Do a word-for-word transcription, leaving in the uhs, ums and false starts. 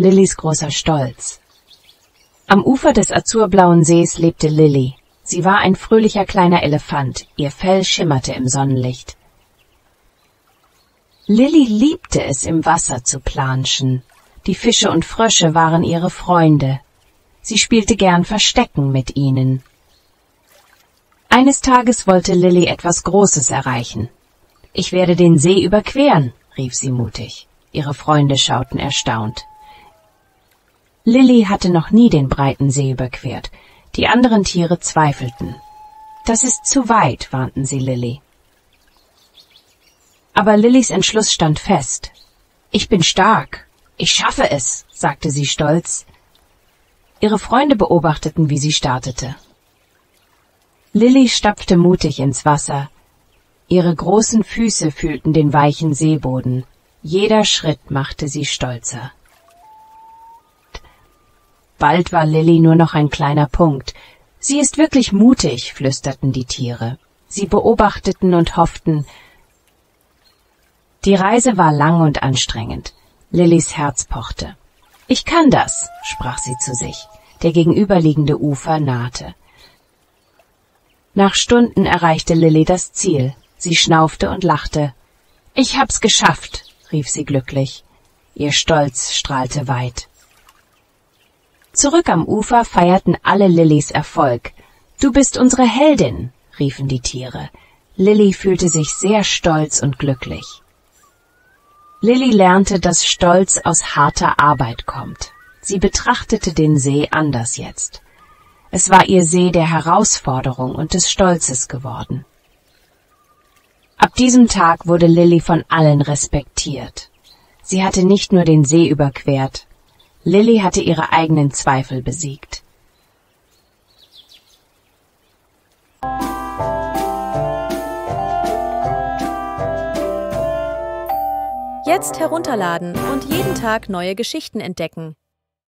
Lillys großer Stolz. Am Ufer des azurblauen Sees lebte Lilly. Sie war ein fröhlicher kleiner Elefant, ihr Fell schimmerte im Sonnenlicht. Lilly liebte es, im Wasser zu planschen. Die Fische und Frösche waren ihre Freunde. Sie spielte gern Verstecken mit ihnen. Eines Tages wollte Lilly etwas Großes erreichen. »Ich werde den See überqueren«, rief sie mutig. Ihre Freunde schauten erstaunt. Lilly hatte noch nie den breiten See überquert. Die anderen Tiere zweifelten. »Das ist zu weit«, warnten sie Lilly. Aber Lillys Entschluss stand fest. »Ich bin stark. Ich schaffe es«, sagte sie stolz. Ihre Freunde beobachteten, wie sie startete. Lilly stapfte mutig ins Wasser. Ihre großen Füße fühlten den weichen Seeboden. Jeder Schritt machte sie stolzer. Bald war Lilly nur noch ein kleiner Punkt. »Sie ist wirklich mutig«, flüsterten die Tiere. Sie beobachteten und hofften. Die Reise war lang und anstrengend. Lillys Herz pochte. »Ich kann das«, sprach sie zu sich. Der gegenüberliegende Ufer nahte. Nach Stunden erreichte Lilly das Ziel. Sie schnaufte und lachte. »Ich hab's geschafft«, rief sie glücklich. Ihr Stolz strahlte weit. Zurück am Ufer feierten alle Lillys Erfolg. »Du bist unsere Heldin«, riefen die Tiere. Lilly fühlte sich sehr stolz und glücklich. Lilly lernte, dass Stolz aus harter Arbeit kommt. Sie betrachtete den See anders jetzt. Es war ihr See der Herausforderung und des Stolzes geworden. Ab diesem Tag wurde Lilly von allen respektiert. Sie hatte nicht nur den See überquert. Lilly hatte ihre eigenen Zweifel besiegt. Jetzt herunterladen und jeden Tag neue Geschichten entdecken.